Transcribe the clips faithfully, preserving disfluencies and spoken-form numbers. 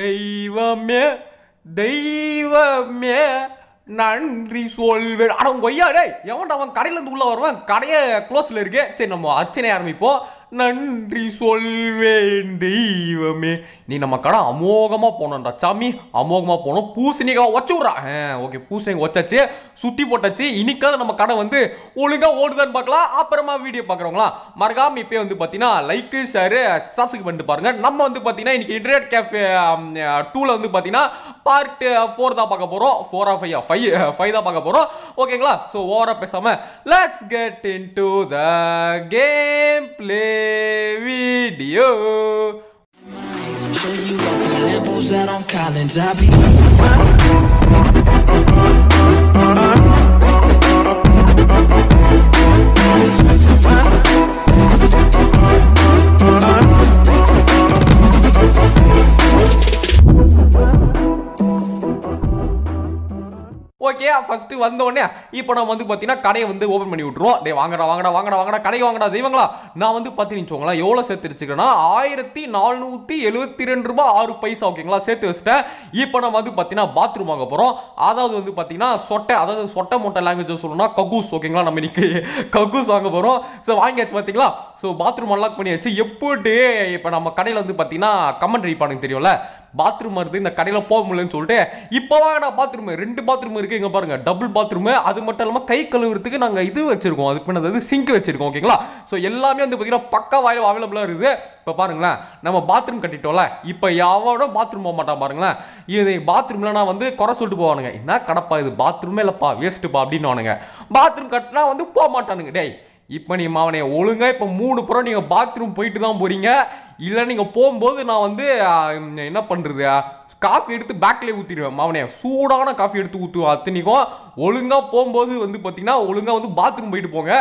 தெய்வமே தெய்வமே நன்றி சொல்வேன். ஆனால் கொய்யா டே எவன்டா அவன் கடையிலேருந்து உள்ளே வருவான், கடையை க்ளோஸில் இருக்கே. சரி நம்ம அர்ச்சனை ஆரம்பிப்போம். நன்றி சொல்வேன் தெய்வமே. நீ நம்ம கடை அமோகமாக போனோம்டா சாமி, அமோகமாக போனோம். பூசணிக்காக ஒச்சு விட்றா. ஆ ஓகே, பூசணிக்காய் ஒச்சாச்சு, சுற்றி போட்டாச்சு. இன்றைக்காவது நம்ம கடை வந்து ஒழுங்காக ஓடுதான்னு பார்க்கலாம். அப்புறமா வீடியோ பார்க்குறவங்களா மறக்காமல் இப்போ வந்து பார்த்தீங்கன்னா லைக்கு ஷேரு சப்ஸ்கிரைப் பண்ணிட்டு பாருங்கள். நம்ம வந்து பார்த்தீங்கன்னா இன்றைக்கி இன்டர்நெட் கேஃபே டூவில் வந்து பார்த்தீங்கன்னா பார்ட் ஃபோர் தான் பார்க்க போகிறோம். ஃபோரா ஃபைவ் ஃபைவ் ஃபைவ் தான் பார்க்க போகிறோம். ஓகேங்களா? ஸோ ஓவராக பேசாமல் let's get in to the game play video. Show you all the Lambos out on Collins. I be okay. First வந்தோடனே இப்போ நம்ம வந்து பார்த்தீங்கன்னா கடையை வந்து ஓப்பன் பண்ணி விட்ருவோம். டே வாங்கடா வாங்கடா வாங்கடா வாங்கடா கடையை வாங்கடா தெய்வங்களா. நான் வந்து பார்த்தீங்கன்னு வச்சுக்கோங்களேன் எவ்வளோ சேர்த்து வச்சுக்கிறேன்னா ஆயிரத்தி நானூற்றி எழுபத்தி ரெண்டு ரூபா ஆறு பைசா ஓகேங்களா சேர்த்து வச்சுட்டேன். இப்போ நம்ம வந்து பார்த்தீங்கன்னா பாத்ரூம் வாங்க போகிறோம். அதாவது வந்து பார்த்தீங்கன்னா சொட்டை, அதாவது சொட்டை மொட்டை லாங்குவேஜ் சொல்லணும்னா கக்கூஸ் ஓகேங்களா. நம்ம இன்னைக்கு கக்கூஸ் வாங்க போகிறோம். ஸோ வாங்கியாச்சு பார்த்தீங்களா. ஸோ பாத்ரூம் அன்லாக் பண்ணியாச்சு. எப்படி இப்போ நம்ம கடையில் வந்து பார்த்தீங்கன்னா கமெண்ட் ரீட் பண்ணுங்க தெரியும்ல, பாத்ரூம் வருது இந்த கடையில் போக முடியலன்னு சொல்லிட்டு. இப்போ வாங்கடா பாத்ரூம், ரெண்டு பாத்ரூம் இருக்குது இங்கே பாருங்கள், டபுள் பாத்ரூமு. அது மட்டும் இல்லாமல் கை கழுவுறதுக்கு நாங்கள் இது வச்சுருக்கோம், அது பின்ன அதாவது சிங்க் வச்சுருக்கோம் ஓகேங்களா. ஸோ எல்லாமே வந்து பார்த்தீங்கன்னா பக்கா வாயில் அவைலபிளாக இருக்குது. இப்போ பாருங்களேன் நம்ம பாத்ரூம் கட்டிட்டோம்ல, இப்போ யாவோட பாத்ரூம் போக மாட்டான் பாருங்களேன். இது பாத்ரூமில் நான் வந்து குறை சொல்லிட்டு போவானுங்க, என்ன கடப்பா இது பாத்ரூமே இல்லைப்பா வேஸ்ட்டுப்பா அப்படின்னு வானுங்க. பாத்ரூம் கட்டினா வந்து போக மாட்டானுங்க. டேய் இப்போ நீ மாவனே ஒழுங்காக இப்போ மூணு புறம் நீங்கள் பாத்ரூம் போயிட்டு தான் போகிறீங்க. இல்லை நீங்கள் போகும்போது நான் வந்து என்ன பண்ணுறது, காஃபி எடுத்து பேக்கில் ஊற்றிடுவேன் மாவனே, சூடான காஃபி எடுத்து ஊற்றுவேன். அத்தனைக்கும் ஒழுங்காக போகும்போது வந்து பார்த்திங்கன்னா ஒழுங்காக வந்து பாத்ரூம் போயிட்டு போங்க.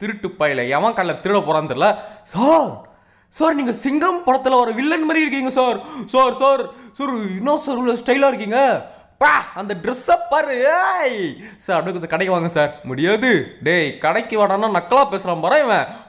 திருட்டு பயில எவன் கடல திருட போகிறான்னு தெரியல. சார் சார் நீங்கள் சிங்கம் படத்தில் ஒரு வில்லன் மாதிரி இருக்கீங்க சார். சார் சார் சார் இன்னும் சார் இவ்வளோ ஸ்டைலாக இருக்கீங்க பா, அந்த ட்ரெஸ்ஸை பாரு சார். அப்படியே கொஞ்சம் கடைக்கு வாங்க சார். முடியாது. டேய் கடைக்கு வாடான்னா நக்கலாக பேசுகிறான் பாரு இவன்,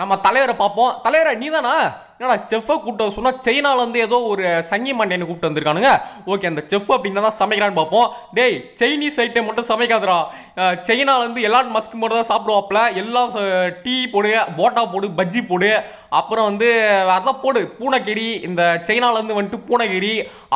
நம்ம தலைவரை பார்ப்போம். தலைவரை நீ தானா? என்னடா செஃப்பை கூப்பிட்டு வர சொன்னால் சைனாலேருந்து ஏதோ ஒரு சங்கி மண்டையை கூப்பிட்டு வந்திருக்கானுங்க. ஓகே அந்த செஃப் அப்படின்னா தான் சமைக்கிறான்னு பார்ப்போம். டேய் சைனீஸ் ஐட்டம் மட்டும் சமைக்காதரா, சைனாலேருந்து எலான் மஸ்க் மட்டும் தான் சாப்பிடுவாப்பில். எல்லாம் டீ போடு, போட்டா போடு, பஜ்ஜி போடு, அப்புறம் வந்து வேறு தான் போடு, பூனைக்கறி. இந்த சைனாலேருந்து வந்துட்டு பூனைக்கறி,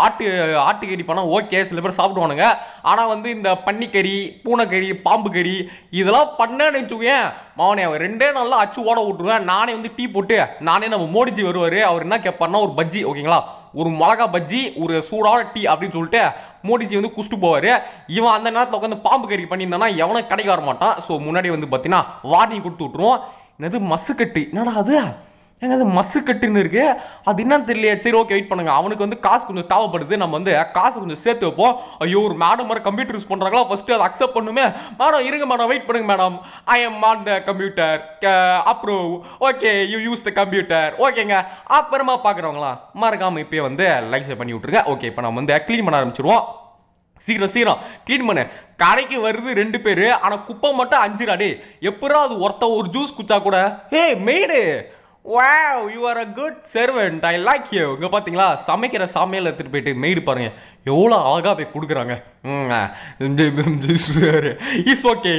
ஆட்டு ஆட்டுக்கறி பண்ணால் ஓகே சில பேர் சாப்பிடுவானுங்க. ஆனால் வந்து இந்த பன்னிக்கறி, பூனைக்கறி, பாம்பு கறி இதெல்லாம் பண்ணேன்னு வச்சுக்கேன் மாவனே அவன் ரெண்டே நாளில் அச்சு ஓட விட்டுருவேன். நானே வந்து டீ போட்டு நானே நம்ம மோடிஜி வருவார், அவர் என்ன கேட்பார்னா ஒரு பஜ்ஜி ஓகேங்களா, ஒரு மிளகா பஜ்ஜி, ஒரு சூடான டீ அப்படின்னு சொல்லிட்டு மோடிஜி வந்து குஷ்டு போவார். இவன் அந்த நேரத்தில் உட்காந்து பாம்பு கறி பண்ணியிருந்தானா எவனும் கிடைக்க வர மாட்டான். ஸோ முன்னாடி வந்து பார்த்தீங்கன்னா வார்னிங் கொடுத்து விட்ருவோம். என்னது மசுக்கட்டு, என்னடா அது ஏங்க அது மசுக்கட்டுன்னு இருக்கு, அது என்னன்னு தெரியலையே. சரி ஓகே வெயிட் பண்ணுங்கள். அவனுக்கு வந்து காசு கொஞ்சம் தேவைப்படுது, நம்ம வந்து காசு கொஞ்சம் சேர்த்து வைப்போம். ஐயோ ஒரு மேடம் மாதிரி கம்ப்யூட்டர் யூஸ் பண்ணுறாங்களா, ஃபஸ்ட்டு அதை அக்செப்ட் பண்ணுமே. மேடம் இருங்க மேடம் வெயிட் பண்ணுங்க madam, I am on the computer approve. Okay you use the computer. ஓகேங்க அப்புறமா பார்க்குறவங்களா மறக்காமல் இப்போயே வந்து லைக்ஸ் பண்ணி விட்ருங்க. ஓகே இப்போ நம்ம வந்து க்ளீன் பண்ண ஆரம்பிச்சிடுவோம். சீக்கிரம் சீக்கிரம் க்ளீன் பண்ணு. கடைக்கு வருது ரெண்டு பேர், ஆனால் குப்பை மட்டும் அஞ்சுரா. டே எப்படா அது ஒருத்தன் ஒரு ஜூஸ் குச்சா கூட, a maid Wow, you are a good servant. I like you. இங்கே பார்த்தீங்களா சமைக்கிற சமையல் எடுத்துகிட்டு போயிட்டு மெய்டு பாருங்கள் எவ்வளோ அழகாக போய் கொடுக்குறாங்க. Is okay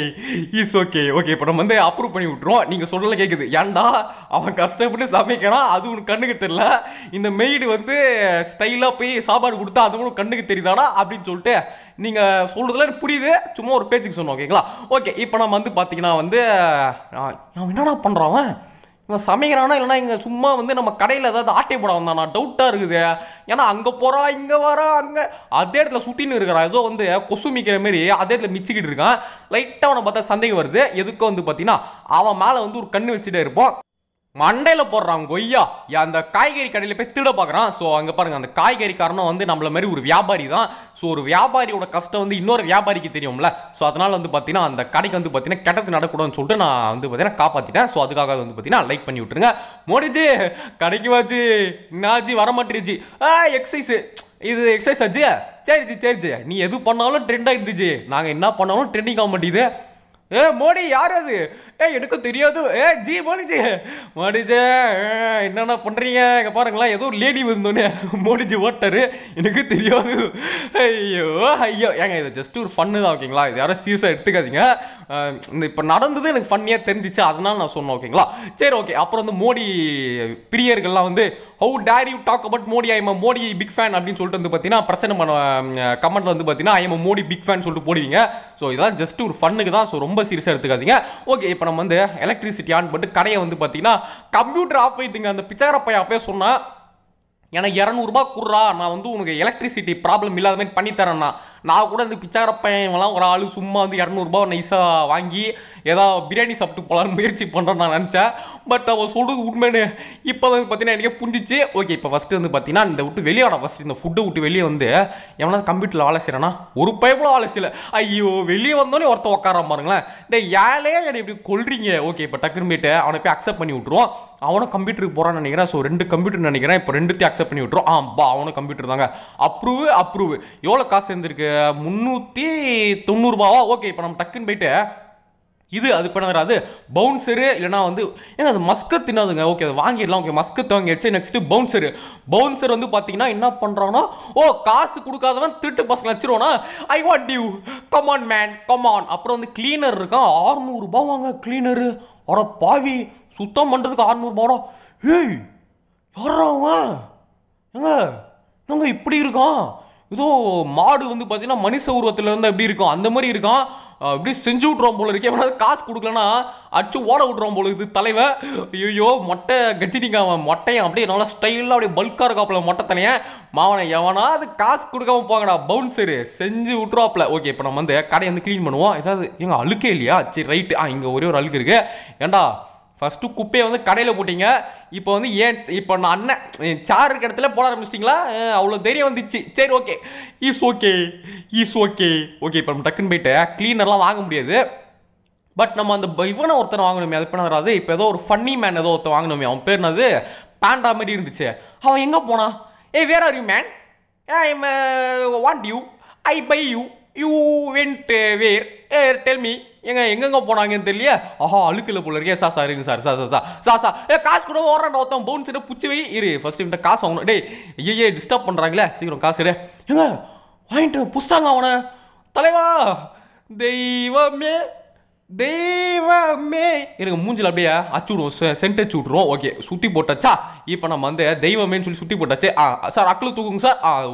is okay. Okay இப்போ நம்ம வந்து அப்ரூவ் பண்ணி விட்ருவோம். நீங்கள் சொல்லலை கேட்குது, ஏன்டா அவன் கஷ்டப்பட்டு சமைக்கிறான் அது உனக்கு கண்ணுக்கு தெரியல, இந்த மெய்டு வந்து ஸ்டைலாக போய் சாப்பாடு கொடுத்தா அது உனக்கு கண்ணுக்கு தெரியுதாடா அப்படின்னு சொல்லிட்டு நீங்கள் சொல்கிறதுல புரியுது. சும்மா ஒரு பேச்சுக்கு சொன்னோம் ஓகேங்களா. ஓகே இப்போ நம்ம வந்து பார்த்தீங்கன்னா வந்து அவன் என்னடா பண்ணுறான், இவன் சமைக்கிறானா இல்லைனா இங்கே சும்மா வந்து நம்ம கடையில் ஏதாவது ஆட்டை போட வந்தானா டவுட்டாக இருக்குது. ஏன்னா அங்கே போகிறா இங்கே வரா அங்கே அதே இடத்துல சுற்றின்னு இருக்கிறான், ஏதோ வந்து கொசு மிக்கிற மாரி அதே இடத்துல மிச்சிக்கிட்டு இருக்கான். லைட்டாக அவனை பார்த்தா சந்தேகம் வருது. எதுக்கும் வந்து பார்த்தீங்கன்னா அவன் மேலே வந்து ஒரு கண்ணு வச்சுட்டே இருப்பான். மண்டையில் போடுறான் கொய்யா அந்த காய்கறி கடையில் போய் திருட பார்க்குறான். ஸோ அங்கே பாருங்கள், அந்த காய்கறி காரணம் வந்து நம்மள மாதிரி ஒரு வியாபாரி தான். ஸோ ஒரு வியாபாரியோட கஷ்டம் வந்து இன்னொரு வியாபாரிக்கு தெரியும்ல. ஸோ அதனால் வந்து பார்த்தீங்கன்னா அந்த கடைக்கு வந்து பார்த்தீங்கன்னா கெட்டது நடக்கூடாதுன்னு சொல்லிட்டு நான் வந்து பார்த்தீங்கன்னா காப்பாற்றிட்டேன். ஸோ அதுக்காக வந்து பார்த்தீங்கன்னா லைக் பண்ணி விட்டுருங்க. மோடிஜி கடைக்கு வாச்சு நாஜி வரமாட்டிருச்சு. ஆ எக்ஸசைஸு இது எக்ஸசைஸ் ஆச்சு. சரிஜி சரிஜி நீ எது பண்ணாலும் ட்ரெண்ட் ஆகிடுச்சு, நாங்கள் என்ன பண்ணாலும் ட்ரெண்டிங் ஆக மாட்டேங்குது. ஏ மோடி யார் அது? ஏ எனக்கு தெரியாது. ஏ ஜி மோடிஜி மோடிஜே என்னென்ன பண்ணுறீங்க? இங்கே பாருங்களேன், ஏதோ ஒரு லேடி வந்தோன்னே மோடிஜி ஓட்டாரு. எனக்கு தெரியாது. ஐயோ ஐயோ ஏங்க இது ஜஸ்ட் ஒரு ஃபன்னு தான், ஓகேங்களா? இது யாரும் சீரியஸாக எடுத்துக்காதீங்க. இந்த இப்போ நடந்தது எனக்கு ஃபன்னியாக தெரிஞ்சிச்சு, அதனால் நான் சொன்னேன், ஓகேங்களா? சரி ஓகே. அப்புறம் வந்து மோடி பிரியர்கள்லாம் வந்து how dare you talk about Modi, I am a Modi big fan அப்படின்னு சொல்லிட்டு வந்து பார்த்தீங்கன்னா பிரச்சனை பண்ண கமெண்ட்டில் வந்து பார்த்தீங்கன்னா I am a Modi big fan சொல்லிட்டு போடுவீங்க. ஸோ இதெல்லாம் ஜஸ்ட் ஒரு ஃபன்னுக்கு தான், ஸோ ரொம்ப சீரியஸாக எடுத்துக்காதீங்க. ஓகே, இப்போ நம்ம வந்து எலக்ட்ரிசிட்டி ஆன் பட்டு கடையை வந்து பார்த்தீங்கன்னா கம்ப்யூட்டர் ஆஃப் வைத்துங்க. அந்த பிச்சைக்காரப்பைய அப்பயே சொன்னால் எனக்கு இரநூறுபா குடுறா, நான் வந்து உனக்கு எலக்ட்ரிசிட்டி ப்ராப்ளம் இல்லாத மாதிரி பண்ணித்தரேன்னா. நான் கூட இந்த பிச்சாரப்பையெல்லாம் ஒரு ஆள் சும்மா வந்து இரநூறுபா நைஸாக வாங்கி ஏதோ பிரியாணி சாப்பிட்டு போகலான்னு முயற்சி பண்ணுறேன்னு நான் நினச்சேன். பட் அவன் சொல்கிறது உண்மைன்னு இப்போ வந்து பார்த்தீங்கன்னா எனக்கே புரிஞ்சிச்சு. ஓகே, இப்போ ஃபஸ்ட்டு வந்து பார்த்தீங்கன்னா இந்த விட்டு வெளியே வர ஃபஸ்ட்டு இந்த ஃபுட்டை விட்டு வெளியே வந்து எவனா கம்ப்யூட்டரில் வேலை செய்கிறேன்னா ஒரு பயப்பட வேலை செய்யலை. ஐயோ வெளியே வந்தோடனே ஒருத்தன் உட்கார பாருங்களேன், இந்த ஏழையே என்னை இப்படி கொள்றீங்க. ஓகே, இப்போ டக்குனுமேட்டு அவனை போய் அக்செப்ட் பண்ணி விட்ருவோம். அவனும் கம்ப்யூட்டருக்கு போகிறான்னு நினைக்கிறேன். ஸோ ரெண்டு கம்ப்யூட்டர் நினைக்கிறேன், இப்போ ரெண்டுத்தையும் அக்செப்ட் பண்ணி விட்ருவோம். ஆ பா அவனும் கம்ப்யூட்டர் தாங்க. அப்ரூவ் அப்ரூவ் எவ்வளோ காசு சேர்ந்துருக்கு? முன்னூற்றி தொண்ணூறுபாவா? ஓகே, இப்போ நம்ம டக்குன்னு போயிட்டு இது அது பண்ண வராது பவுன்சரு இல்லைனா வந்து ஏன்னா அது மஸ்கத் தின்னாதுங்க. ஓகே, அது வாங்கிடலாம். ஓகே, மஸ்கத் வாங்கிடுச்சு. Next bouncer. பவுன்சர் வந்து பார்த்தீங்கன்னா என்ன பண்ணுறான்னா, ஓ காசு கொடுக்காதவன் திருட்டு பசங்க வச்சிருவானா, I want you come on man come on. அப்புறம் வந்து கிளீனர் இருக்கான், ஆறுநூறுபா வாங்க கிளீனரு. அவட பாவி சுத்தம் பண்ணுறதுக்கு ஆறுநூறுபாவோட. ஏய் யாரா அவன்? ஏங்க ஏங்க இப்படி இருக்கான்? ஏதோ மாடு வந்து பார்த்தீங்கன்னா மனுஷ உருவத்தில் இருந்தால் எப்படி இருக்கும் அந்த மாதிரி இருக்கான். இப்படி செஞ்சு விட்றோம் போல இருக்கே. எவனாவது காசு கொடுக்கலன்னா அடிச்சு ஓட விட்றோம் போல இருக்குது தலைவன். ஐயோ மொட்டை கட்சினிங்க அவன் மொட்டையன் அப்படியே நல்லா ஸ்டைலாக அப்படியே பல்காக இருக்காப்புல மொட்டை தனியாக மாவனை. எவனாவது காசு கொடுக்காம போங்கடா பவுன்சரு, செஞ்சு விட்ருவாப்புல. ஓகே, இப்போ நம்ம வந்து கடையை வந்து க்ளீன் பண்ணுவோம். ஏதாவது எங்கள் அழுக்கே இல்லையா? சரி ரைட்டு. ஆ இங்கே ஒரே ஒரு அழுக்கு இருக்குது. ஏண்டா ஃபஸ்ட்டு குப்பையை வந்து கடையில் போட்டிங்க, இப்போ வந்து ஏன் இப்போ நான் அண்ணன் சார் இருக்கிற இடத்துல போட ஆரம்பிச்சிட்டிங்களா? அவ்வளோ தைரியம் வந்துச்சு. சரி okay, is okay is okay. Okay, இப்போ நம்ம டக்குன்னு போயிட்டு க்ளீனர்லாம் வாங்க முடியாது. பட் நம்ம அந்த இவனை ஒருத்தனை வாங்கணுமே, அது பண்ண வராது. இப்போ ஏதோ ஒரு ஃபன்னி மேன் ஏதோ ஒருத்தன் வாங்கணுமே, அவன் பேர் என்னது பேண்டா மாதிரி இருந்துச்சு. அவன் எங்கே போனான்? ஏ where are you man? I'm want you I by you you went where hey tell me. எங்க எங்கெங்க போனாங்கன்னு தெரியல. ஆஹா அழுக்குல போல இருக்கே. சா சார் இருங்க சார் சா சா சா சா சா ஏ காசு கூட ஓடுறான் ஒருத்தன் பவுன்ஸிட்ட பிடிச்சி வை. இரு ஃபஸ்ட்டு இந்த காசு வாங்கணும். டே ஐயே டிஸ்டர்ப் பண்ணுறாங்களே, சீக்கிரம் காசு இரு. எங்க வாங்கிட்டு புடிச்சிட்டாங்க அவனை. தலைவா தெய்வமே தெய்வமே எனக்கு மூஞ்சில் அப்படியே அச்சு விடுவோம், சென்ட் அச்சு விட்ருவோம். ஓகே சுட்டி போட்டாச்சா? இப்போ நம்ம வந்து தெய்வமேன்னு சொல்லி சுட்டி போட்டாச்சு. ஆ சார் அக்கில் தூக்குங்க சார். ஆ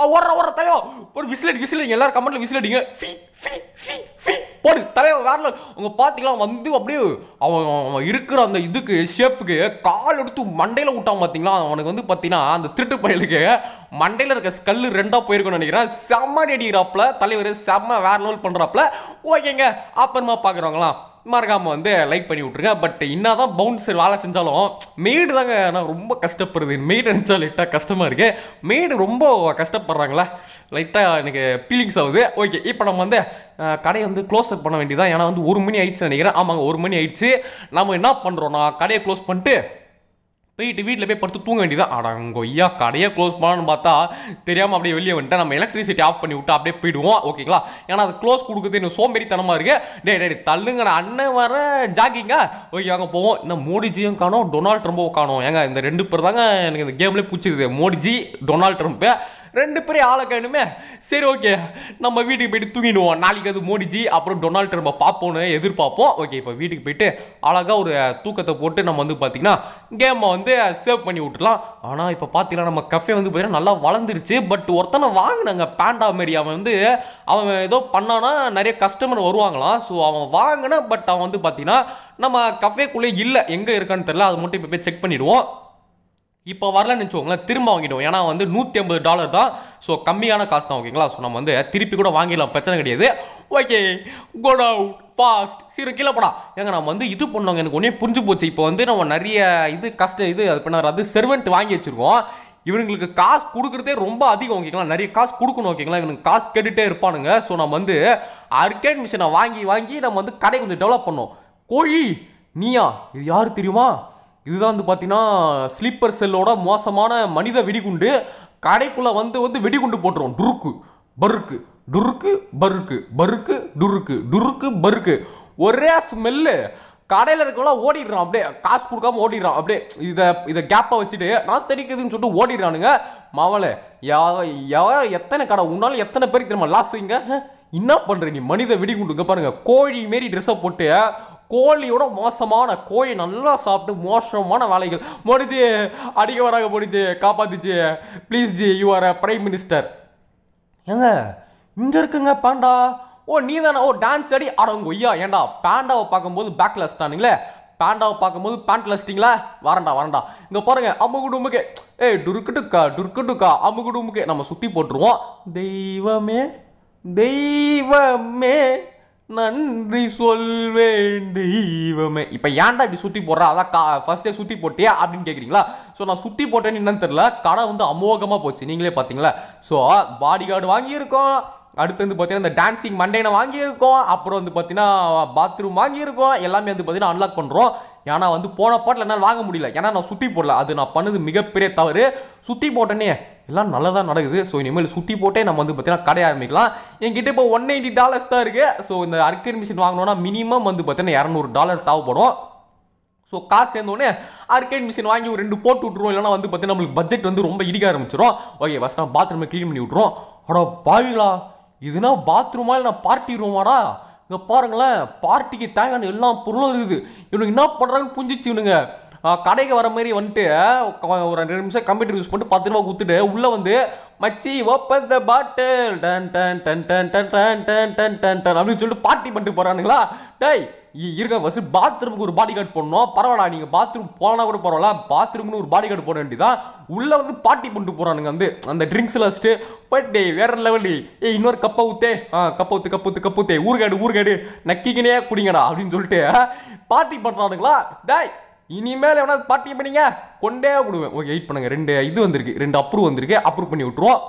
ஆ ஓடுற ஓடுற தலைவா ஒரு விசிலடி விசிலடிங்க. எல்லாரும் கமெண்ட்டில் விசிலடிங்க. ஃபீ ஃபீ ஃபீ ஃபீ போடு தலைவா வேற. அவங்க பார்த்தீங்களா வந்து அப்படியே அவன் அவன் இருக்கிற அந்த இதுக்கு ஷேப்புக்கு கால் எடுத்து மண்டையில் விட்டான் பார்த்தீங்களா. அவனுக்கு வந்து பார்த்தீங்கன்னா அந்த திருட்டு பயலுக்கு மண்டையில் இருக்க ஸ்கல்லு ரெண்டாக போயிருக்குன்னு நினைக்கிறேன். செம்ம அடிக்கிறாப்புல தலைவர், செம்ம வேற லெவல் பண்ணுறாப்புல. ஓகேங்க, அப்புறமா பார்க்குறவங்களாம் மறக்காமல் வந்து லைக் பண்ணி விட்ருங்க. பட் இன்னும் தான் பவுன்ஸர் வேலை செஞ்சாலும் மெய்டு தாங்க நான் ரொம்ப கஷ்டப்படுது. மெய்டு நினச்சா லைட்டாக கஷ்டமாக இருக்குது. மெய்டு ரொம்ப கஷ்டப்படுறாங்களா, லைட்டாக எனக்கு ஃபீலிங்ஸ் ஆகுது. ஓகே, இப்போ நம்ம வந்து கடையை வந்து க்ளோஸ் அப் பண்ண வேண்டியதான். ஏன்னா வந்து ஒரு மணி ஆயிடுச்சு நினைக்கிறேன். ஆமாங்க ஒரு மணி ஆயிடுச்சு. நம்ம என்ன பண்ணுறோம், நான் கடையை க்ளோஸ் பண்ணிட்டு போயிட்டு வீட்டில் போய் படுத்து தூங்க வேண்டியதான். அடங்க ஐயா கடையை க்ளோஸ் பண்ணான்னு பார்த்தா தெரியாமல் அப்படியே வெளியே வந்துட்டேன். நம்ம எலக்ட்ரிசிட்டி ஆஃப் பண்ணி விட்டு அப்படியே போயிடுவோம், ஓகேங்களா? ஏன்னா அது க்ளோஸ் கொடுக்குறது இன்னும் சோம்பேறித்தனமாக இருக்குது. டே டே தள்ளுங்கண்ணா அண்ணன் வர ஜாக்கிங்க. ஓகே அங்கே போவோம். இந்த மோடிஜியும் காணும், டொனால்ட் ட்ரம்போ காணும். ஏங்க இந்த ரெண்டு பேர் தாங்க எனக்கு இந்த கேம்லேயே பிடிச்சிருது, மோடிஜி டொனால்ட் ட்ரம்ப்பு. ரெண்டு பேரே ஆள காணுமே. சரி ஓகே, நம்ம வீட்டுக்கு போயிட்டு தூங்கிடுவோம். நாளைக்கு அது மோடிஜி அப்புறம் டொனால்ட் ட்ரம்ப் பார்ப்போம்னு எதிர்பார்ப்போம். ஓகே, இப்போ வீட்டுக்கு போயிட்டு அழகாக ஒரு தூக்கத்தை போட்டு நம்ம வந்து பார்த்தீங்கன்னா கேமை வந்து சேவ் பண்ணி விட்டுலாம். ஆனால் இப்போ பார்த்தீங்கன்னா நம்ம கஃபே வந்து பார்த்தீங்கன்னா நல்லா வளர்ந்துருச்சு. பட் ஒருத்தனை வாங்கினாங்க பேண்டா மாரி, அவன் வந்து அவன் ஏதோ பண்ணான்னா நிறைய கஸ்டமர் வருவாங்களாம். ஸோ அவன் வாங்கினா பட் அவன் வந்து பார்த்தீங்கன்னா நம்ம கஃபேக்குள்ளே இல்லை, எங்கே இருக்கான்னு தெரில. அது மட்டும் இப்போ போய் செக் பண்ணிவிடுவோம். இப்போ வரலன்னு வச்சுக்கோங்களேன், திரும்ப வாங்கிடுவோம். ஏன்னா வந்து நூற்றி ஐம்பது டாலர் தான். ஸோ கம்மியான காசு தான், ஓகேங்களா. ஸோ நம்ம வந்து திருப்பி கூட வாங்கிடலாம், பிரச்சனை கிடையாது. Okay, get out fast. சரி கீழே போடா. ஏங்க நம்ம வந்து இது பண்ணோங்க, எனக்கு ஒன்றே புரிஞ்சு போச்சு. இப்போ வந்து நம்ம நிறைய இது கஷ்டம் இது அது பண்ண அது செர்வெண்ட் வாங்கி வச்சுருக்கோம். இவங்களுக்கு காசு கொடுக்குறதே ரொம்ப அதிகம், ஓகேங்களா. நிறைய காசு கொடுக்கணும், ஓகேங்களா. இவனுக்கு காசு கேட்டுகிட்டே இருப்பானுங்க. ஸோ நம்ம வந்து ஆர்கேட் மிஷினை வாங்கி வாங்கி நம்ம வந்து கடை கொஞ்சம் டெவலப் பண்ணோம். கோழி நீயா, இது யார் தெரியுமா? இதுதான் வந்து பார்த்தீங்கன்னா ஸ்லீப்பர் செல்லோட மோசமான மனித வெடிகுண்டு. கடைக்குள்ளே வந்து வந்து வெடிகுண்டு போட்டுருவோம். டுருக்கு பருக்கு டுருக்கு பருக்கு பருக்கு டுருக்கு டுருக்கு பருக்கு, ஒரே ஸ்மெல்லு. கடையில் இருக்கவங்களாம் ஓடிடுறான், அப்படியே காசு கொடுக்காம ஓடிடுறான். அப்படியே இதை இதை கேப்பை வச்சுட்டு நான் தெரிக்குதுன்னு சொல்லிட்டு ஓடிடுறானுங்க. மாவளை எத்தனை கடை உன்னாலும் எத்தனை பேருக்கு தெரியுமா லாஸ்? இங்கே என்ன பண்ணுற நீ? மனித வெடிகுண்டுங்க பாருங்க, கோழி மாரி ட்ரெஸ்ஸை போட்டு, கோழியோட மோசமான கோழி நல்லா சாப்பிட்டு மோசமான வேலைகள். மோடிஜி அடிக்க வராங்க, மோடிஜி காப்பாத்திச்சு please ji, you are a prime minister. ஏங்க இங்கே இருக்குங்க பேண்டா. ஓ நீ தானே, ஓ டான்ஸ் அடி ஆடவங்க ஒய்யா. ஏண்டா பேண்டாவை பார்க்கும்போது பேக்லாஸ்ட் ஆனீங்களே, பேண்டாவை பார்க்கும்போது பேண்ட் லஸ்ட்டிங்களா? வரண்டா வரண்டா. இங்கே பாருங்க, அம்முகுடுமுக்கு ஏய் டுருக்குட்டுக்கா டுருக்குட்டுக்கா அம்முகுடுமுக்கு நம்ம சுற்றி போட்டுருவோம். தெய்வமே தெய்வமே நன்றி சொல்வேன் தெய்வமே. இப்போ ஏன்டா இப்படி சுற்றி போடுறா, அதான் கா ஃபர்ஸ்டே சுற்றி போட்டியா அப்படின்னு கேட்குறீங்களா? ஸோ நான் சுற்றி போட்டேன்னு என்னன்னு தெரில. கடை வந்து அமோகமாக போச்சு, நீங்களே பார்த்தீங்களா. ஸோ பாடி கார்டு வாங்கியிருக்கோம், அடுத்து வந்து பார்த்தீங்கன்னா இந்த டான்ஸிங் மண்டேனை வாங்கியிருக்கோம், அப்புறம் வந்து பார்த்தீங்கன்னா பாத்ரூம் வாங்கியிருக்கோம். எல்லாமே வந்து பார்த்தீங்கன்னா அன்லாக் பண்ணுறோம். ஏன்னா வந்து போன பாட்டில் என்னால் வாங்க முடியல, ஏன்னா நான் சுற்றி போடல. அது நான் பண்ணது மிகப்பெரிய தவறு. சுற்றி போட்டேனே எல்லாம் நல்லதாக நடக்குது. ஸோ இனிமேல் சுற்றி போட்டே நம்ம வந்து பார்த்தீங்கன்னா கடை ஆரம்பிக்கலாம். என்கிட்ட இப்போ ஒன் எயிட்டி டாலர்ஸ் தான் இருக்குது. ஸோ இந்த அர்கன் மிஷின் வாங்கினோன்னா மினிமம் வந்து பார்த்தீங்கன்னா இரநூறு டாலர் தேவைப்படும். ஸோ காசு சேர்ந்தோடனே ஆர்கேட் மிஷின் வாங்கி ஒரு ரெண்டு போட்டு விட்ருவோம். இல்லைனா வந்து பார்த்தீங்கன்னா நம்மளுக்கு பட்ஜெட் வந்து ரொம்ப இடிக்க ஆரம்பிச்சிடும். ஓகே ஃபஸ்ட் நான் பாத்ரூமை க்ளீன் பண்ணி விட்ருவோம். அடா பாவிங்களா, இதுனா பாத்ரூமா இல்லை பார்ட்டி ரூமாடா? இங்கே பாருங்களேன், பார்ட்டிக்கு தேவையான எல்லா பொருளும் இருக்குது. இவனுக்கு என்ன பண்ணுறாங்கன்னு புரிஞ்சிச்சு. இவனுங்க கடைக்கு வர மாதிரி வந்துட்டு ஒரு ரெண்டு நிமிஷம் கம்ப்யூட்டர் யூஸ் பண்ணிட்டு பத்து ரூபா கொடுத்துட்டு உள்ளே வந்து மச்சி ஓப்பன் த பாட்டில் டன் டன் டன் டன் டன் டன் டன் டன் டன் டன் அப்படின்னு சொல்லிட்டு பார்ட்டி பண்ணிட்டு போகிறானுங்களா? டேய் இருக்க, ஃபஸ்ட்டு பாத்ரூமுக்கு ஒரு பாடி கார்டு போடணும். பரவாயில்ல, நீங்கள் பாத்ரூம் போனால் கூட பரவாயில்ல, பாத்ரூம்னு ஒரு பாடி கார்டு போட வேண்டியதான். உள்ளே வந்து பார்ட்டி பண்ணிட்டு போகிறானுங்க வந்து அந்த ட்ரிங்க்ஸ் லஸ்ட்டு. பட் டே வேறு லெவல். ஏ இன்னொரு கப்பை ஊற்றே, ஆ கப்பை ஊற்று கப்பை ஊற்று கப்பை ஊற்றே, ஊறுகாடு ஊறுகாடு நக்கிக்கினே குடிங்கடா அப்படின்னு சொல்லிட்டு பார்ட்டி பண்ணுறானுங்களா? டேய் இனிமேல் எவனா பார்ட்டி பண்ணிங்க கொண்டே விடுவேன். ஓகே வெயிட் பண்ணுங்கள், ரெண்டு இது வந்திருக்கு, ரெண்டு அப்ரூவ் வந்திருக்கு, அப்ரூவ் பண்ணி விட்ருவோம்.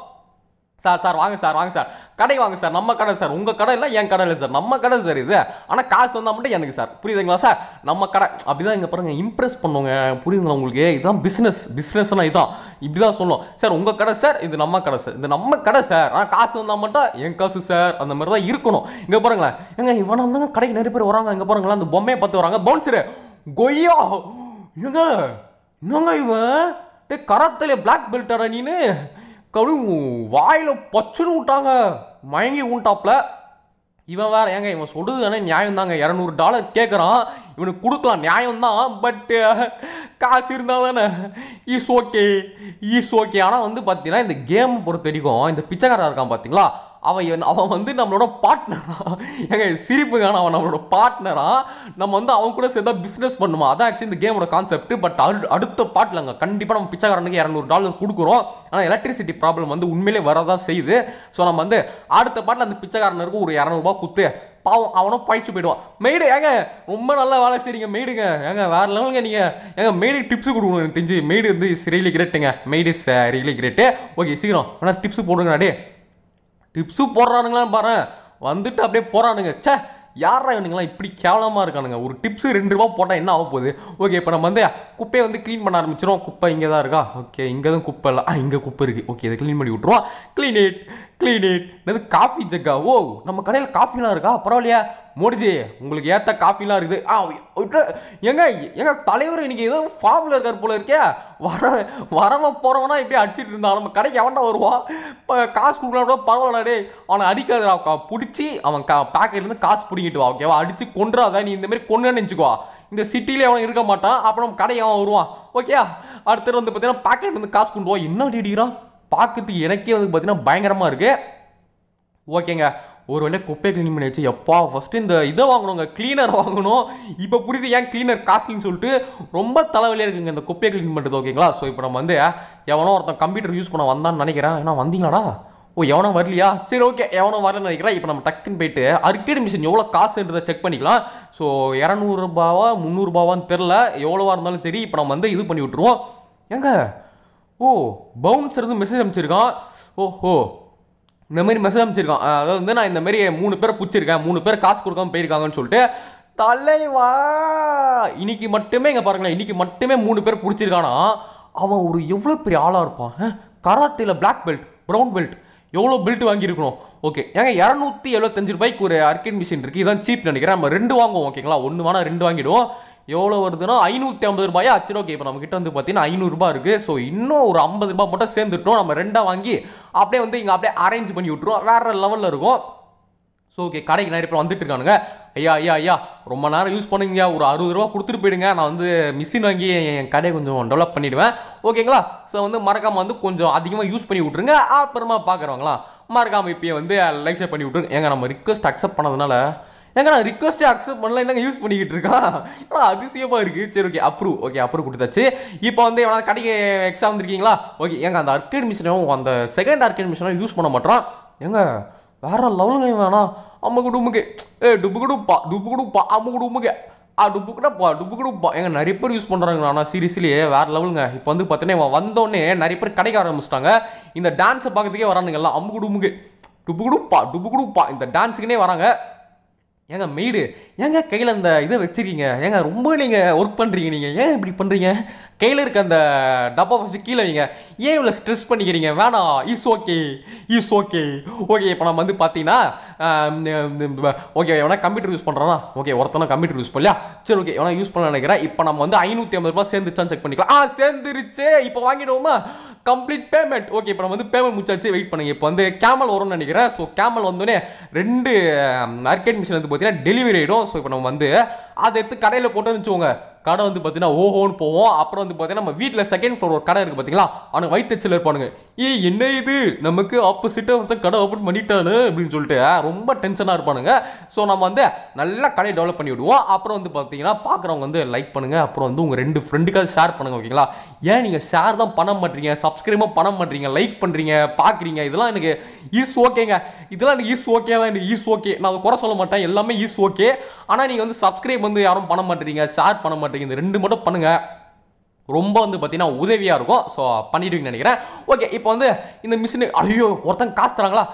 சார் சார் வாங்க சார் வாங்க சார் கடை வாங்க சார், நம்ம கடை சார். உங்கள் கடை இல்லை, என் கடை இல்லை சார், நம்ம கடை சார் இது. ஆனால் காசு வந்தால் மட்டும் எனக்கு சார், புரியுதுங்களா சார்? நம்ம கடை அப்படி தான். இங்கே பாருங்கள், இம்ப்ரெஸ் பண்ணுவோங்க, புரியுதுங்களா உங்களுக்கு? இதுதான் பிஸ்னஸ். பிஸ்னஸ்னால் இதுதான், இப்படி தான் சொல்லணும். சார் உங்கள் கடை சார், இது நம்ம கடை சார், இது நம்ம கடை சார். ஆனால் காசு வந்தால் மட்டும் என் காசு சார், அந்த மாதிரி தான் இருக்கணும். இங்கே பாருங்களேன், எங்கே இவனா இருந்தாங்க கடைக்கு நிறைய பேர் வராங்க. இங்கே பாருங்களேன், அந்த பொம்மையை பார்த்து வராங்க. பவுன்சரு கொய்யா இவங்க என்னங்க இவன் டே கரத்திலே பிளாக் பெல்ட்டரா நீனு கடு வாயில் பச்சுன்னு விட்டாங்க, மயங்கி ஊன்டாப்ல. இவன் வேறு ஏங்க இவன் சொல்கிறது தானே நியாயம் தாங்க. இரநூறு டாலர் கேட்குறான், இவனுக்கு கொடுக்கலாம், நியாயம்தான். பட்டு காசு இருந்தால் தானே ஈஸ் ஓகே ஈஸ் ஓகே. ஆனால் வந்து பார்த்தீங்கன்னா இந்த கேம் பொறுத்த வரைக்கும் இந்த பிச்சைக்காரா இருக்கான் பார்த்தீங்களா, அவன் அவன் வந்து நம்மளோட பார்ட்னராக. எங்க சிரிப்புக்கான அவன் நம்மளோட பார்ட்னராக நம்ம வந்து அவங்க கூட சேர்ந்தா பிஸ்னஸ் பண்ணுமா? அதான் ஆக்சுவலி இந்த கேமோட கான்செப்ட். பட் அடு அடுத்த பாட்டில் அங்கே கண்டிப்பாக நம்ம பிச்சைக்காரனுக்கு இரநூறு டாலர் கொடுக்குறோம். ஆனால் எலக்ட்ரிசிட்டி ப்ராப்ளம் வந்து உண்மையிலே வரதான் செய்யுது. ஸோ நம்ம வந்து அடுத்த பாட்டில் அந்த பிச்சைக்காரனுக்கு ஒரு இரநூறுபா கொடுத்து பாவம் அவனும் பயிற்சி போயிடுவான். மெய்டு ஏங்க ரொம்ப நல்லா வேலை செய்றீங்க மெய்டுங்க, ஏங்க வேறு லெவலுங்க நீங்கள். ஏங்க மெய்டுக்கு டிப்ஸ் கொடுக்கணும், எனக்கு தெரிஞ்சு மெய்டு வந்து இஸ் ரியலி கிரேட்டுங்க. Maid is really great. Okay சீக்கிரம் ஆனால் டிப்ஸ் போடுங்க. டே டிப்ஸு போடுறானுங்களான்னு பாரு, வந்துட்டு அப்படியே போகிறானுங்க. சே யாரா இவனுங்களாம் இப்படி கேவலமாக இருக்கானுங்க. ஒரு டிப்ஸு ரெண்டு ரூபா போட்டால் என்ன ஆக போகுது? ஓகே இப்போ நம்ம வந்து குப்பையை வந்து க்ளீன் பண்ண ஆரம்பிச்சிடும். குப்பை இங்கே தான் இருக்கா? ஓகே இங்கே தான் குப்பை இல்லை, இங்கே குப்பை இருக்குது. ஓகே இதை க்ளீன் பண்ணி விட்ருவோம். Clean it clean it. This coffee jagga. Whoa, we have coffee. You have coffee. Ah, you farm. Warama Porona, if you are cheating, Karakavan or Cascula Parade on Adika Pudici, Amaka, packet in the cast pudding to Aka, Adici Kundra, then in the Kondan and Chigua. In the city level Irka Mata, upon Karayama, okay, Arthur on the Patina packet in the Cascundoy, you know, did you park the Yenaki on the Patina Banger Margay? Working a Copac eliminates your paw first in the either one a cleaner Wanguno, Ipapuri young cleaner casting Sulte, Romba Talaviling and the Copac eliminated glass. So Ipamandea, Yavano or the computer use Panavanda, Nanigara, and Vandinara. Oh, Yavana Valia, Cheroke, Yavana Varanagra, Ipam Takin Pete, Arcade Mission Yola cast into the check panicla. So Yaranur Bava, Munur Bavan Terla, Yola Varnal Cheri, Panamanda, Ipanutro. Younger. Oh, bouncer the message of Chirga. Oh, oh. The many messam chirga, then I the Mary Moon Per Puchirga, Moon Per Cascurcom Perigang and Solte, Taleva Iniki Mateming, apparently Niki Mateme, Moon Per Puchirgana, Ava Yulu Prialarpa, Karatilla black belt, brown belt, Yolo built to Angirno. Okay, Yaranuti, Yellow Tanjibai Kure, Arcade Mission, Ricky, then cheap and gram, Renduango, Kingla, Wundana, Renduangido, Yolo Verdana, I knew Tamber by Achiro gave on the Patina, I knew Barge, so you know Ramba, but a send the Tona, Rendawangi. After one thing, after arrange when you draw, where a level go. So, okay, Karik Nari on the Triganga. Yeah, yeah, yeah. Romana use Poninga or Aru, Kurtu Piringa on the Missinangi and Kadakun develop Panidwa. Okay, so on the Marka Mandu Kunjo Adima use Penutringa, Alperma Pagarangla. Marka may pay on there, lecture Penutrin, Yangana request accept Panadana. Yangana request accept online and use Penitriga. This year, okay, approve, okay, approve to the Che. Ipon the Kadaka exam drinking. Okay, Yangan Arcade Mission on the second Arcade Mission use Panamatra. Yanga. Where a lovely man, Amagudumuke, Dubugupa, Dubugupa, Amugumuke, Adupukapa, Dubugupa, and a reaper use Pondarana, seriously, where Lavanga, Pondu Pataneva, one donor, and a reaper Kadikaramustanga in the dance of Bagdi or running a Amugumuke, Dubugupa, Dubugupa in the dancing Nevaranga. Younger maid, younger Kailan, the either victory, younger rumbling, work pondering, yeah, pondering, Kailer can the double of the killing, yeah, stress pondering, Vana, is okay, is okay, okay, Panamandi Patina, okay, on a computer use Pandana, okay, what on a computer use Pola, Cheroke, on a use Panagra, Ipanamanda, I knew Temple, send the chance at Panica, ah, send the rich, Ipanganoma, complete payment, okay, Panamandi payment, which I wait Panay, the camel or on a so camel on the Rende Arcade Mission. Delivery dose so, one there. Are they the Karela Potan Chunga? Kada on the Patina, oh, Poa, upon the Patina, wheatless second floor, Karela Patilla, on a white chiller panga. Ye, nay, Namaka opposite of the Kada open monitor, Brinsulta, Rumba tension are panga. So Namanda, Nalla Kare develop on you, upon the Patina, Pakram on the like panga, upon doom, rend friendical sharp panga, yanning a shard of Panamatringa, subscribe of Panamatringa, like Pandringa, Pakringa, Islanga, is walking, Island is okay and is okay. Now the Korasolomataya. Is okay, and you can subscribe on the Aram Panamatrina, Sharp Panamatrina, in the Rendimota Panga Rumba on the Patina, Udevia go, so Panidu Nagra. Okay, upon there in the mission, are you Wortan Castrangla?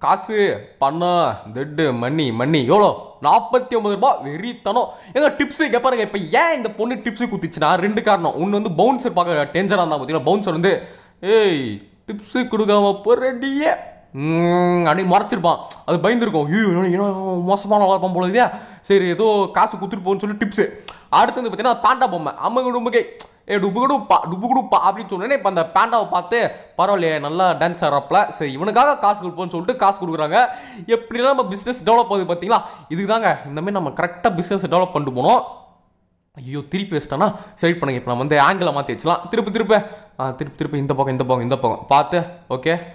Case, Pana, Dead, Money, Money, Yolo, Napatio Motherba, Viritano, and a tipsy Gapanga, Yan, the pony tipsy Kutichna, Rendikarno, on the bouncer pocket, Tenzer on the bouncer on there. Hey, tipsy Kurugama, Purdy. Hmm, I didn't march it. I'll bind the go. You know, Mosman or Pompolia. Say, though, Cascutu Ponsul tips it. Art in the Patina Panda Bomb, Amagumuke, a Dubudu, Dubudu, Abdicone, and the Panda Pate, Parole, and Allah dancer or plat. Say, even a Cascu Ponsul to Cascuranga, a prima business developer the Patilla. Idanga, in the minimum correct business developer to Bono. You three pestana, said Panapam, the Angela Matechla, trip trip, trip trip in the book in the book in the book. Pate, okay.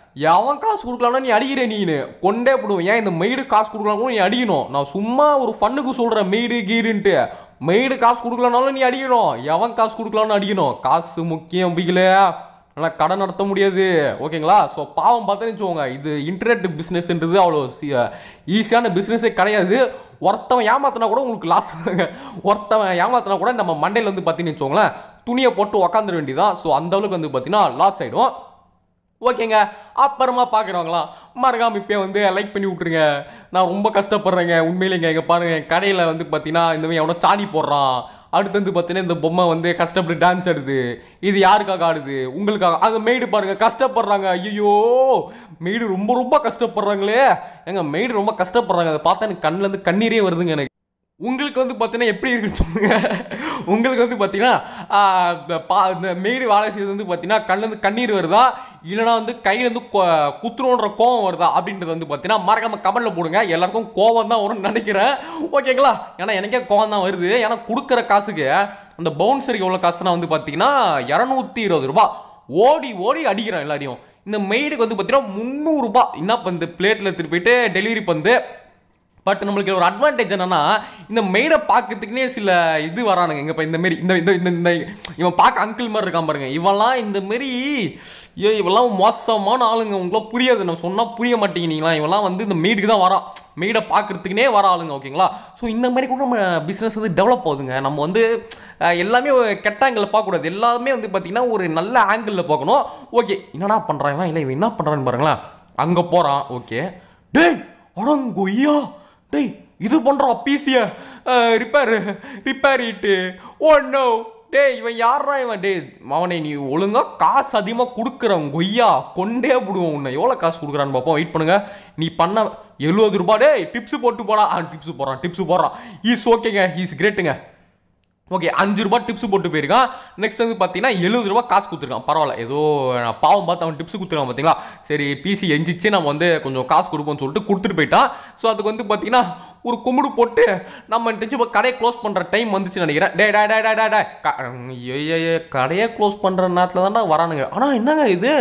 Yavan காசு கொடுக்கலாம்னா நீ அடிக்குற நீனே கொண்டே போடுவேன் ஏன் இந்த maid காசு கொடுக்கலாம்னு நீ அடிக்கணும் நான் சும்மா ஒரு ஃபண்ணுக்கு சொல்ற மெய்டு கீடுன்னு மெய்டு காசு கொடுக்கலாம்னாலும் நீ அடிக்கணும் யாவன் காசு கொடுக்கலாம்னு அடிக்கணும் காசு முக்கியம் பிகிலே ஆனால் கடை நடத்த முடியாது ஓகேங்களா. ஸோ பாவம் பார்த்தேன்னு வச்சுக்கோங்க, இது இன்டர்நெட் பிஸ்னஸ்ன்றது அவ்வளோ ஈஸியான பிஸ்னஸே கிடையாது. ஒருத்தவன் ஏமாத்தினா கூட உங்களுக்கு லாஸ் தாங்க. ஒருத்தவன் ஏமாத்தினா கூட நம்ம மண்டையில் வந்து பார்த்தீங்கன்னு வச்சுக்கோங்களேன் துணியை போட்டு உக்காந்துட வேண்டியதான். ஸோ அந்தளவுக்கு வந்து பார்த்தீங்கன்னா லாஸ் ஆகிடும் ஓகேங்க. அப்புறமா பார்க்குறவங்களாம் மறக்காமல் இப்போ வந்து லைக் பண்ணி விட்ருங்க. நான் ரொம்ப கஷ்டப்படுறேங்க உண்மையிலேங்க. எங்கள் பாருங்கள் கடையில் வந்து பார்த்தீங்கன்னா இந்தமாதிரி எவனோ சாணி போடுறான், அடுத்து வந்து பார்த்தீங்கன்னா இந்த பொம்மை வந்து கஷ்டப்பட்டு டான்ஸ் ஆடுது. இது யாருக்காக ஆடுது? உங்களுக்காக. அந்த மெய்டு பாருங்கள் கஷ்டப்படுறாங்க. ஐயோ மெய்டு ரொம்ப ரொம்ப கஷ்டப்படுறாங்களே, எங்கள் மெய்டு ரொம்ப கஷ்டப்படுறாங்க. அதை பார்த்தா எனக்கு கண்ணிலேருந்து கண்ணீரே வருதுங்க. எனக்கு உங்களுக்கு வந்து பார்த்தீங்கன்னா எப்படி இருக்குன்னு சொல்லுங்கள். உங்களுக்கு வந்து பார்த்தீங்கன்னா பா இந்த மெய்டு வேலை செய்யறது வந்து பார்த்தீங்கன்னா கண்ணிலேருந்து கண்ணீர் வருதா, இல்லைனா வந்து கையிலேருந்து குத்துறோன்ற கோவம் வருதா அப்படின்றது வந்து பார்த்தீங்கன்னா மறக்காமல் கமெண்டில் போடுங்க. எல்லாருக்கும் கோவம் தான் வரும்னு நினைக்கிறேன் ஓகேங்களா. ஏன்னா எனக்கே கோவம் தான் வருது. ஏன்னா கொடுக்குற காசுக்கு அந்த பவுன்சருக்கு எவ்வளோ காசுனா வந்து பார்த்தீங்கன்னா இரநூத்தி இருபது ரூபா ஓடி ஓடி அடிக்கிறோம் எல்லாரையும். இந்த மெய்டுக்கு வந்து பார்த்தீங்கன்னா முந்நூறுரூபா என்ன பந்து பிளேட்டில் எடுத்துகிட்டு போயிட்டு டெலிவரி பந்து. பட் நம்மளுக்கு ஒரு அட்வான்டேஜ் என்னன்னா இந்த மெய்டை பார்க்கறதுக்குன்னே சில இது வரானுங்க. இங்கே இப்போ இந்தமாரி இந்த இந்த இந்த இவன் பார்க்க அங்கிள் மாதிரி இருக்கான் பாருங்க. இவெல்லாம் இந்தமாரி ஐயோ இவெல்லாம் மோசமான ஆளுங்க, உங்களாம் புரியாது நம்ம சொன்னால் புரிய மாட்டேங்க. நீங்களாம் இவெல்லாம் வந்து இந்த மெய்டுக்கு தான் வரான், மெய்டை பார்க்குறதுக்குனே வர ஆளுங்க ஓகேங்களா. ஸோ இந்த மாதிரி கூட நம்ம பிஸ்னஸ் வந்து டெவலப் ஆகுதுங்க. நம்ம வந்து எல்லாமே கெட்ட ஆங்கிளில் பார்க்கக்கூடாது, எல்லாருமே வந்து பார்த்திங்கன்னா ஒரு நல்ல ஆங்கிளில் பார்க்கணும். ஓகே என்னன்னா பண்ணுறான் இல்லை இவன் என்ன பண்ணுறான்னு பாருங்களேன். அங்கே போகிறான் ஓகே டே அடங்கொய்யா டேய் இது பண்ணுறோம் பிசியை ரிப்பேரு ரிப்பேர் இட்டு ஓ நோ டே இவன் யாரா இவன் டே அவனை நீ ஒழுங்காக காசு அதிகமாக கொடுக்குறவன் கொய்யா கொண்டே போடுவோம் உன்னை. எவ்வளோ காசு கொடுக்குறான்னு பார்ப்போம், வெயிட் பண்ணுங்க. நீ பண்ண எழுபது ரூபா டே டிப்ஸு போட்டு போடா. ஆ டிப்ஸு போடுறான் டிப்ஸு போடுறான் ஈஸ் ஓகேங்க ஈஸ் கிரேட்டுங்க ஓகே. அஞ்சு ரூபா டிப்ஸு போட்டு போயிருக்கான். நெக்ஸ்ட் வந்து பார்த்தீங்கன்னா எழுபது ரூபா காசு கொடுத்துருக்கான். பரவாயில்ல ஏதோ பாவம் பார்த்து அவன் டிப்ஸு கொடுத்துருக்கான் பார்த்தீங்களா. சரி பிசி எஞ்சிச்சு நம்ம வந்து கொஞ்சம் காசு கொடுப்போம்னு சொல்லிட்டு கொடுத்துட்டு போயிட்டான். ஸோ அதுக்கு வந்து பார்த்தீங்கன்னா ஒரு கும்பிடு போட்டு நம்ம நினச்சி இப்போ கடையை க்ளோஸ் பண்ணுற டைம் வந்துச்சுன்னு நினைக்கிறேன். டே டே டே டே டே டே கடையை க்ளோஸ் பண்ணுற நேரத்தில் தானே வரானுங்க. ஆனால் என்னங்க இது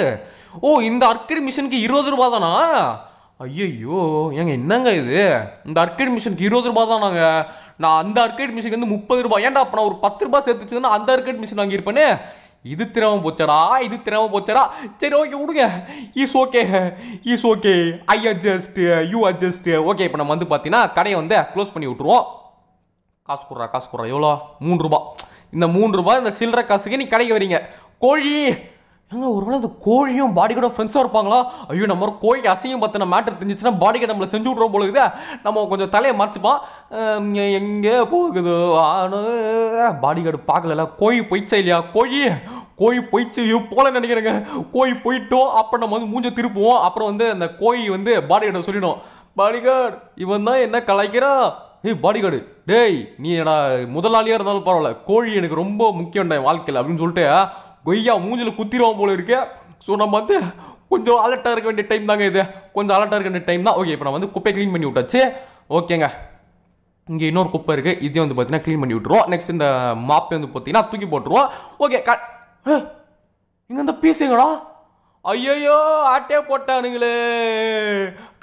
ஓ இந்த அர்க்கடி மிஷினுக்கு இருபது ரூபா தானா? ஐயோ ஏங்க என்னங்க இது இந்த அர்க்கடி மிஷினுக்கு இருபது ரூபா தானாங்க? நான் அந்த அர்கேட் மிஷின் வந்து முப்பது ரூபாய் ஏன்டா அப்போ நான் ஒரு பத்து ரூபாய் சேர்த்துச்சுன்னா அந்த அர்கேட் மிஷின் வாங்கியிருப்பேன்னு. இது திறமை போச்சடா இது திறமை போச்சடா. சரி ஓகே விடுங்க is okay is okay I adjust you adjust okay. இப்போ நம்ம வந்து பார்த்தீங்கன்னா கடையை வந்து க்ளோஸ் பண்ணி விட்ருவோம். காசு கொடுறா காசு கொடுறா எவ்வளோ மூணு ரூபா. இந்த மூணு ரூபா இந்த சில்லற காசுக்கு நீ கடைக்கு வரீங்க. கோழி ஏங்க ஒரு வேளை அந்த கோழியும் பாடி கூட ஃப்ரெண்ட்ஸாக இருப்பாங்களா? ஐயோ நம்ம ஒரு கோழிக்கு அசிங்கம் பார்த்து நம்ம மேட்டர் தெரிஞ்சிச்சுன்னா பாடி நம்மளை செஞ்சு விட்றோம் போலுக்குதே. நம்ம கொஞ்சம் தலையை மறைச்சிப்பான் எங்கே போகுது பாடி கார்டு பார்க்கல. கோழி போயிச்சா இல்லையா? கோழி கோழி போயிச்சு போல நினைக்கிறேங்க. கோழி போயிட்டோம் அப்புறம் நம்ம வந்து மூஞ்ச திருப்புவோம். அப்புறம் வந்து அந்த கோழி வந்து பாடி கார்டை சொல்லிடும் பாடி கார்டு இவன் தான் என்ன கலாய்க்கிறான். ஏய் பாடி கார்டு டேய் நீ என்னடா முதலாளியாக இருந்தாலும் பரவாயில்ல கோழி எனக்கு ரொம்ப முக்கியம் என் வாழ்க்கையில் அப்படின்னு சொல்லிட்டு கொய்யா மூஞ்சில் குத்திடுவோம் போல இருக்கு. ஸோ நம்ம வந்து கொஞ்சம் அலர்ட்டாக இருக்க வேண்டிய டைம் தாங்க இது. கொஞ்சம் அலர்ட்டாக இருக்க வேண்டிய டைம் தான் ஓகே. இப்போ நான் வந்து குப்பையை க்ளீன் பண்ணி விட்டாச்சு ஓகேங்க. இங்கே இன்னொரு குப்பை இருக்குது, இதையும் வந்து பார்த்தீங்கன்னா க்ளீன் பண்ணி விட்டுருவோம். நெக்ஸ்ட் இந்த மாப்பை வந்து பார்த்தீங்கன்னா தூக்கி போட்டுருவோம் ஓகே. க இங்கே இந்த பீஸுங்கடா ஐயோ ஆட்டே போட்டானுங்களே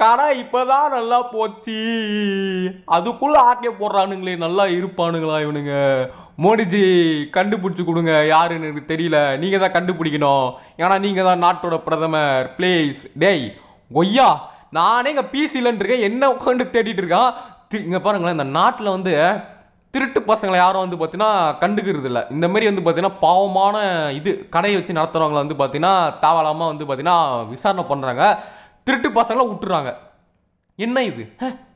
கடை இப்போதான் நல்லா போச்சு அதுக்குள்ளே ஆட்டே போடுறானுங்களே நல்லா இருப்பானுங்களா இவனுங்க. மோடிஜி கண்டுபிடிச்சி கொடுங்க யாருன்னு எனக்கு தெரியல, நீங்கள் தான் கண்டுபிடிக்கணும் ஏன்னா நீங்கள் தான் நாட்டோட பிரதமர் ப்ளீஸ். டேய் கொய்யா நானே இங்கே பீஸ் இல்லைன்னு இருக்கேன் என்ன உட்காந்து தேடிட்டு இருக்கான். இங்கே பாருங்களேன் இந்த நாட்டில் வந்து திருட்டு பசங்களை யாரும் வந்து பார்த்தீங்கன்னா கண்டுக்கிறது இல்லை. இந்த மாதிரி வந்து பார்த்தீங்கன்னா பாவமான இது கடையை வச்சு நடத்துகிறவங்களை வந்து பார்த்தீங்கன்னா தாவலாமல் வந்து பார்த்தீங்கன்னா விசாரணை பண்ணுறாங்க, திருட்டு பசங்களை விட்டுறாங்க. என்ன இது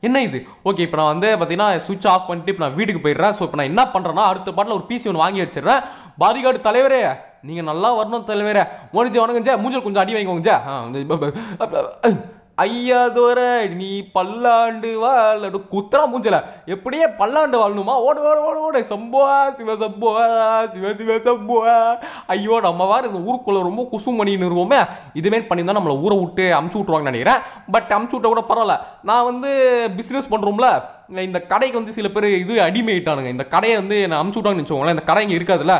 என்ன இது ஓகே. இப்போ நான் வந்து பார்த்தீங்கன்னா சுவிட்ச் ஆஃப் பண்ணிட்டு இப்போ நான் வீட்டுக்கு போயிடுறேன். ஸோ இப்போ நான் என்ன பண்ணுறேன்னா அடுத்த பாட்டில் ஒரு பிசி ஒன்று வாங்கி வச்சிடுறேன். பாதிகார்டு தலைவரே நீங்கள் நல்லா வரணும் தலைவரே. முடிஞ்ச வணக்கஞ்சா மூஞ்சல் கொஞ்சம் அடி வாங்கிக்கோங்கஞ்சா. ஐயாதோர நீ பல்லாண்டு வாழ் குத்துறா மூஞ்சல எப்படியே பல்லாண்டு வாழணுமா? ஓடு ஓடு ஓடு ஓடு சம்புவா சிவ சம்புவா சிவ சிவ சம்புவா. ஐயோ நம்ம வேறு இந்த ஊருக்குள்ளே ரொம்ப குசும் பண்ணின்னு இருவோமே. இதுமாரி பண்ணியிருந்தா நம்மளை ஊரை விட்டு அமுச்சு விட்ருவாங்கன்னு நினைக்கிறேன். பட் அமுச்சு விட்ட கூட பரவாயில்ல, நான் வந்து பிஸ்னஸ் பண்ணுறோம்ல இந்த கடைக்கு வந்து சில பேர் இது அடிமையிட்டானுங்க. இந்த கடையை வந்து நான் அமுச்சு விட்டாங்கன்னு வச்சுக்கோங்களேன். இந்த கடை இங்கே இருக்காதுல்ல,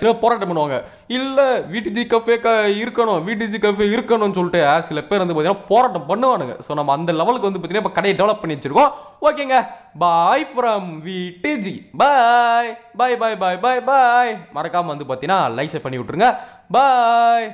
சில போராட்டம் பண்ணுவாங்க இல்லை விடிஜி கஃபே க இருக்கணும் விடிஜி கஃபே இருக்கணும்னு சொல்லிட்டு சில பேர் வந்து பார்த்தீங்கன்னா போராட்டம் பண்ணுவானுங்க. ஸோ நம்ம அந்த லெவலுக்கு வந்து பார்த்தீங்கன்னா இப்போ கடையை டெவலப் பண்ணி வச்சுருக்கோம் ஓகேங்க. Bye from VDG bye bye bye bye bye bye. மறக்காமல் வந்து பார்த்தீங்கன்னா லைக் பண்ணி விட்ருங்க. பாய்.